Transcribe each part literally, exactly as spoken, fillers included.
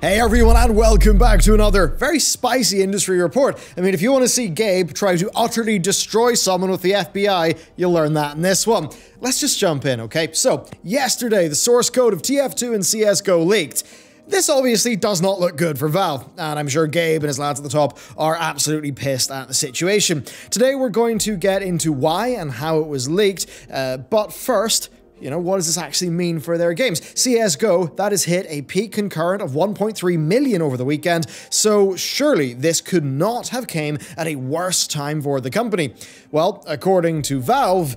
Hey everyone, and welcome back to another very spicy industry report. I mean, if you want to see Gabe try to utterly destroy someone with the F B I, you'll learn that in this one. Let's just jump in, okay? So, yesterday, the source code of T F two and C S G O leaked. This obviously does not look good for Valve, and I'm sure Gabe and his lads at the top are absolutely pissed at the situation. Today, we're going to get into why and how it was leaked, uh, but first, you know, what does this actually mean for their games? C S G O, that has hit a peak concurrent of one point three million over the weekend, so surely this could not have came at a worse time for the company. Well, according to Valve,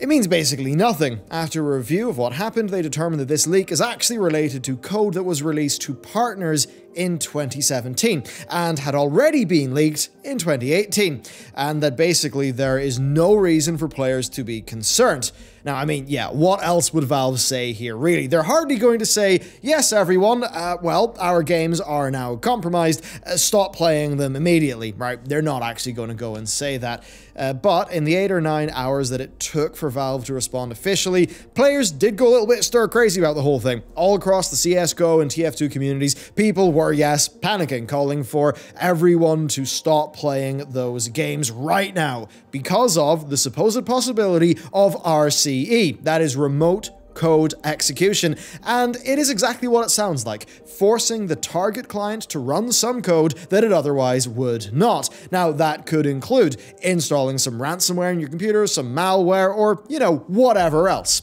it means basically nothing. After a review of what happened, they determined that this leak is actually related to code that was released to partners in twenty seventeen and had already been leaked in twenty eighteen, and that basically there is no reason for players to be concerned. Now, I mean, yeah, what else would Valve say here, really? They're hardly going to say, yes, everyone, uh, well, our games are now compromised, uh, stop playing them immediately, right? They're not actually going to go and say that. Uh, but in the eight or nine hours that it took for Valve to respond officially, players did go a little bit stir-crazy about the whole thing. All across the C S G O and T F two communities, people were, yes, panicking, calling for everyone to stop playing those games right now because of the supposed possibility of R C E, that is remote code execution, and it is exactly what it sounds like, forcing the target client to run some code that it otherwise would not. Now, that could include installing some ransomware in your computer, some malware, or, you know, whatever else.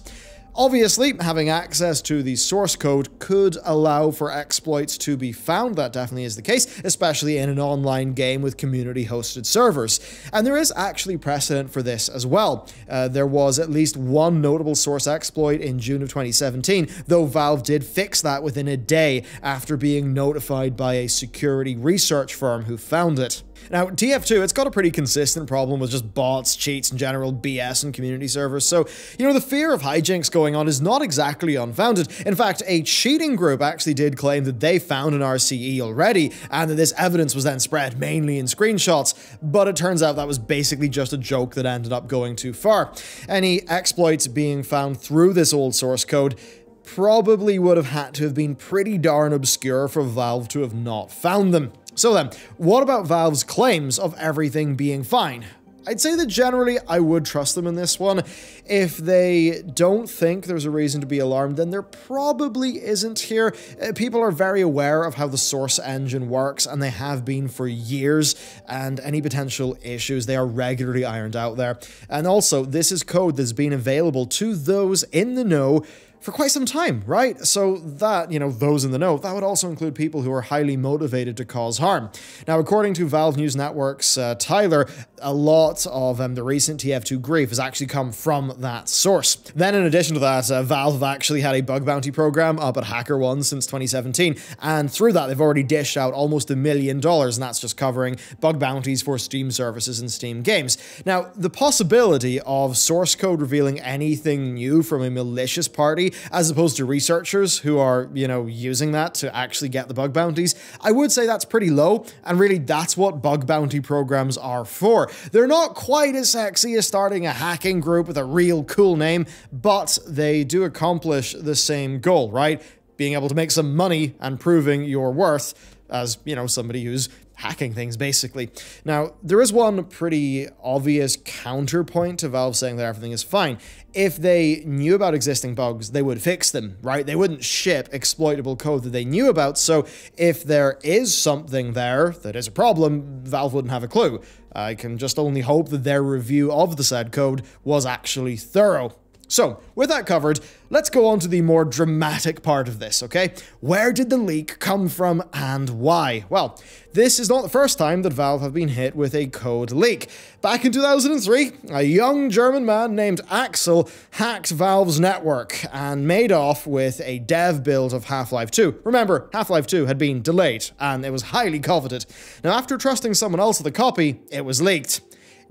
Obviously, having access to the source code could allow for exploits to be found. That definitely is the case, especially in an online game with community-hosted servers. And there is actually precedent for this as well. Uh, there was at least one notable source exploit in June of twenty seventeen, though Valve did fix that within a day after being notified by a security research firm who found it. Now, T F two, it's got a pretty consistent problem with just bots, cheats, and general B S and community servers, so, you know, the fear of hijinks going on is not exactly unfounded. In fact, a cheating group actually did claim that they found an R C E already, and that this evidence was then spread mainly in screenshots, but it turns out that was basically just a joke that ended up going too far. Any exploits being found through this old source code probably would have had to have been pretty darn obscure for Valve to have not found them. So then, what about Valve's claims of everything being fine? I'd say that generally I would trust them in this one. If they don't think there's a reason to be alarmed, then there probably isn't here. People are very aware of how the Source Engine works, and they have been for years, and any potential issues, they are regularly ironed out there. And also, this is code that's been available to those in the know for quite some time, right? So that, you know, those in the know, that would also include people who are highly motivated to cause harm. Now, according to Valve News Network's uh, Tyler, a lot of um, the recent T F two grief has actually come from that source. Then in addition to that, uh, Valve have actually had a bug bounty program up at HackerOne since twenty seventeen, and through that they've already dished out almost a million dollars, and that's just covering bug bounties for Steam services and Steam games. Now, the possibility of source code revealing anything new from a malicious party as opposed to researchers who are, you know, using that to actually get the bug bounties, I would say that's pretty low, and really that's what bug bounty programs are for. They're not quite as sexy as starting a hacking group with a real cool name, but they do accomplish the same goal, right? Being able to make some money and proving your worth as, you know, somebody who's hacking things, basically. Now, there is one pretty obvious counterpoint to Valve saying that everything is fine. If they knew about existing bugs, they would fix them, right? They wouldn't ship exploitable code that they knew about, so if there is something there that is a problem, Valve wouldn't have a clue. I can just only hope that their review of the said code was actually thorough. So, with that covered, let's go on to the more dramatic part of this, okay? Where did the leak come from and why? Well, this is not the first time that Valve have been hit with a code leak. Back in two thousand three, a young German man named Axel hacked Valve's network and made off with a dev build of Half-Life two. Remember, Half-Life two had been delayed, and it was highly coveted. Now, after trusting someone else with a copy, it was leaked.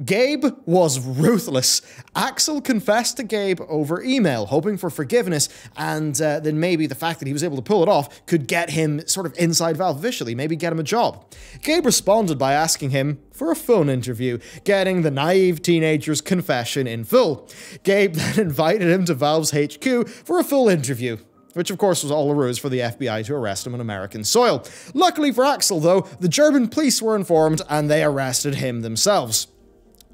Gabe was ruthless. Axel confessed to Gabe over email, hoping for forgiveness, and uh, then maybe the fact that he was able to pull it off could get him sort of inside Valve officially, maybe get him a job. Gabe responded by asking him for a phone interview, getting the naive teenager's confession in full. Gabe then invited him to Valve's H Q for a full interview. which of course was all a ruse for the F B I to arrest him on American soil. Luckily for Axel, though, the German police were informed and they arrested him themselves.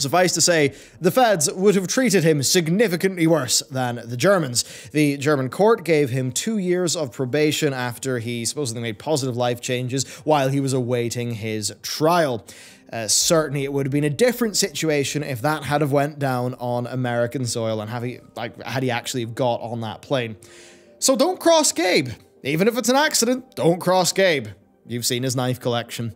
Suffice to say, the feds would have treated him significantly worse than the Germans. The German court gave him two years of probation after he supposedly made positive life changes while he was awaiting his trial. Uh, certainly it would have been a different situation if that had have went down on American soil and have he, like, had he actually got on that plane. So don't cross Gabe. Even if it's an accident, don't cross Gabe. You've seen his knife collection.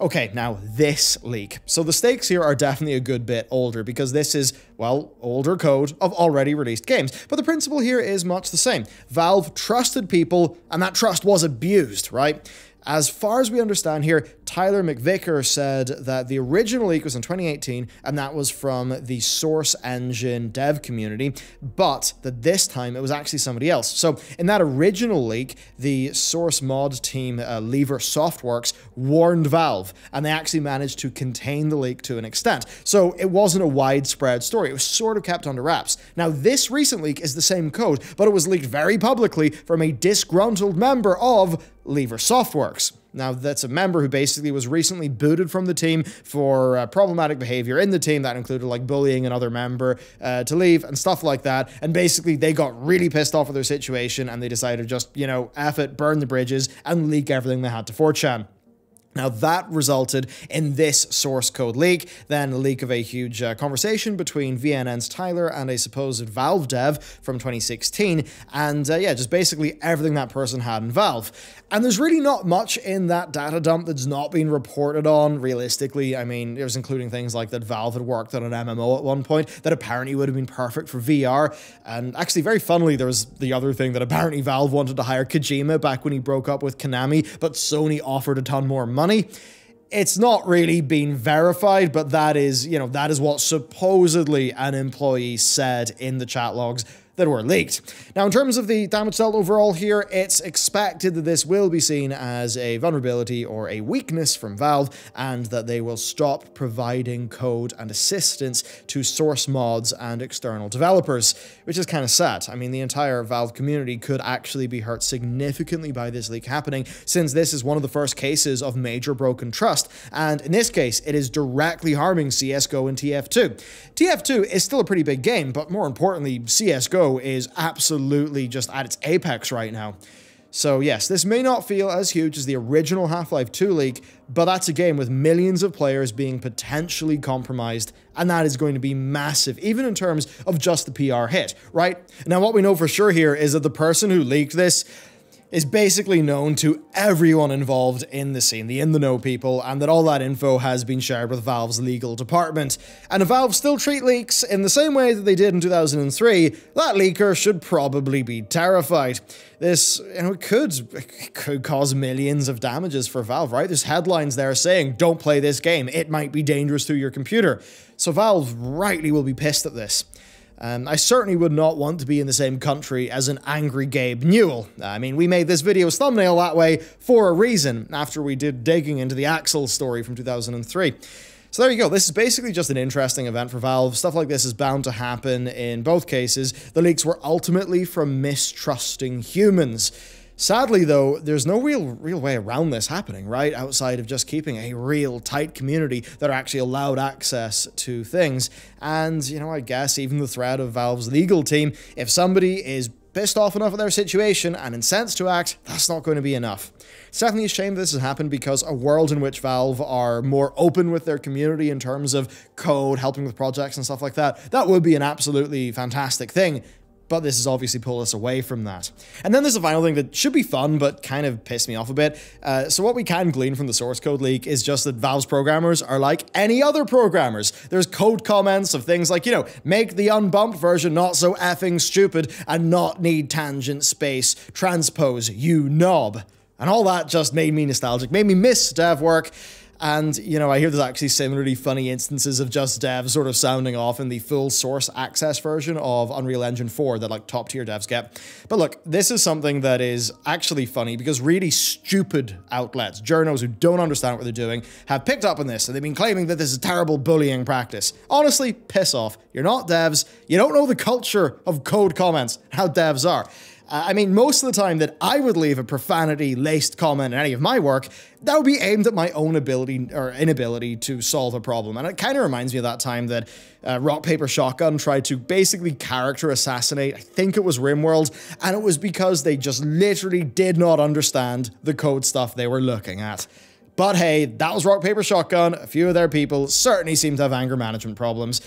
Okay, now this leak. So the stakes here are definitely a good bit older because this is, well, older code of already released games. But the principle here is much the same. Valve trusted people and that trust was abused, right? As far as we understand here, Tyler McVicker said that the original leak was in twenty eighteen, and that was from the Source Engine dev community, but that this time it was actually somebody else. So in that original leak, the Source mod team, uh, Lever Softworks, warned Valve, and they actually managed to contain the leak to an extent. So it wasn't a widespread story. It was sort of kept under wraps. Now, this recent leak is the same code, but it was leaked very publicly from a disgruntled member of Lever Softworks. Now, that's a member who basically was recently booted from the team for uh, problematic behavior in the team. That included, like, bullying another member uh, to leave and stuff like that. And basically, they got really pissed off with their situation, and they decided to just, you know, F it, burn the bridges, and leak everything they had to four chan. Now, that resulted in this source code leak, then a leak of a huge uh, conversation between V N N's Tyler and a supposed Valve dev from twenty sixteen, and uh, yeah, just basically everything that person had in Valve. And there's really not much in that data dump that's not been reported on, realistically. I mean, it was including things like that Valve had worked on an M M O at one point that apparently would have been perfect for V R, and actually, very funnily, there was the other thing that apparently Valve wanted to hire Kojima back when he broke up with Konami, but Sony offered a ton more money. It's not really been verified, but that is, you know, that is what supposedly an employee said in the chat logs that were leaked. Now, in terms of the damage dealt overall here, it's expected that this will be seen as a vulnerability or a weakness from Valve, and that they will stop providing code and assistance to source mods and external developers, which is kind of sad. I mean, the entire Valve community could actually be hurt significantly by this leak happening, since this is one of the first cases of major broken trust, and in this case, it is directly harming C S G O and T F two. T F two is still a pretty big game, but more importantly, C S G O is absolutely just at its apex right now. So yes, this may not feel as huge as the original Half-Life two leak, but that's a game with millions of players being potentially compromised, and that is going to be massive, even in terms of just the P R hit, right? Now, what we know for sure here is that the person who leaked this is basically known to everyone involved in the scene, the in-the-know people, and that all that info has been shared with Valve's legal department. And if Valve still treat leaks in the same way that they did in two thousand three, that leaker should probably be terrified. This, you know, it could, it could cause millions of damages for Valve, right? There's headlines there saying, don't play this game, it might be dangerous to your computer. So Valve rightly will be pissed at this. Um, I certainly would not want to be in the same country as an angry Gabe Newell. I mean, we made this video's thumbnail that way for a reason, after we did digging into the Axel story from two thousand three. So there you go. This is basically just an interesting event for Valve. Stuff like this is bound to happen in both cases. The leaks were ultimately from mistrusting humans. Sadly, though, there's no real real way around this happening, right? Outside of just keeping a real tight community that are actually allowed access to things. And, you know, I guess even the threat of Valve's legal team, if somebody is pissed off enough at their situation and incensed to act, that's not going to be enough. It's definitely a shame this has happened, because a world in which Valve are more open with their community in terms of code, helping with projects and stuff like that, that would be an absolutely fantastic thing. But this has obviously pulled us away from that. And then there's a final thing that should be fun, but kind of pissed me off a bit. Uh, so what we can glean from the source code leak is just that Valve's programmers are like any other programmers. There's code comments of things like, you know, make the unbumped version not so effing stupid and not need tangent space transpose, you knob. And all that just made me nostalgic, made me miss dev work. And, you know, I hear there's actually similarly funny instances of just devs sort of sounding off in the full source access version of Unreal Engine four that, like, top tier devs get. But look, this is something that is actually funny, because really stupid outlets, journos who don't understand what they're doing, have picked up on this, and they've been claiming that this is a terrible bullying practice. Honestly, piss off. You're not devs. You don't know the culture of code comments, how devs are. Uh, I mean, most of the time that I would leave a profanity-laced comment in any of my work, that would be aimed at my own ability or inability to solve a problem. And it kind of reminds me of that time that uh, Rock Paper Shotgun tried to basically character assassinate, I think it was RimWorld, and it was because they just literally did not understand the code stuff they were looking at. But hey, that was Rock Paper Shotgun. A few of their people certainly seem to have anger management problems.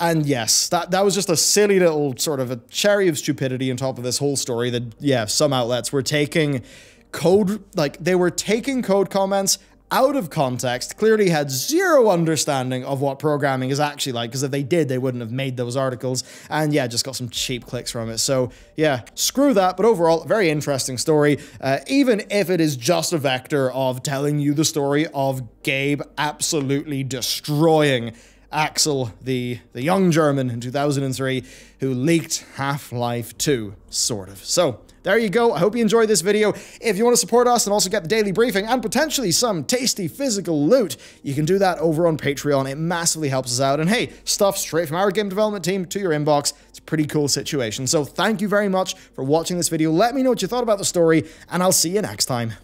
And yes, that, that was just a silly little sort of a cherry of stupidity on top of this whole story that, yeah, some outlets were taking code, like they were taking code comments out of context, clearly had zero understanding of what programming is actually like, because if they did, they wouldn't have made those articles. And yeah, just got some cheap clicks from it. So yeah, screw that. But overall, very interesting story, uh, even if it is just a vector of telling you the story of Gabe absolutely destroying Axel, the, the young German in two thousand three, who leaked Half-Life two, sort of. So there you go. I hope you enjoyed this video. If you want to support us and also get the daily briefing and potentially some tasty physical loot, you can do that over on Patreon. It massively helps us out. And hey, stuff straight from our game development team to your inbox. It's a pretty cool situation. So thank you very much for watching this video. Let me know what you thought about the story, and I'll see you next time.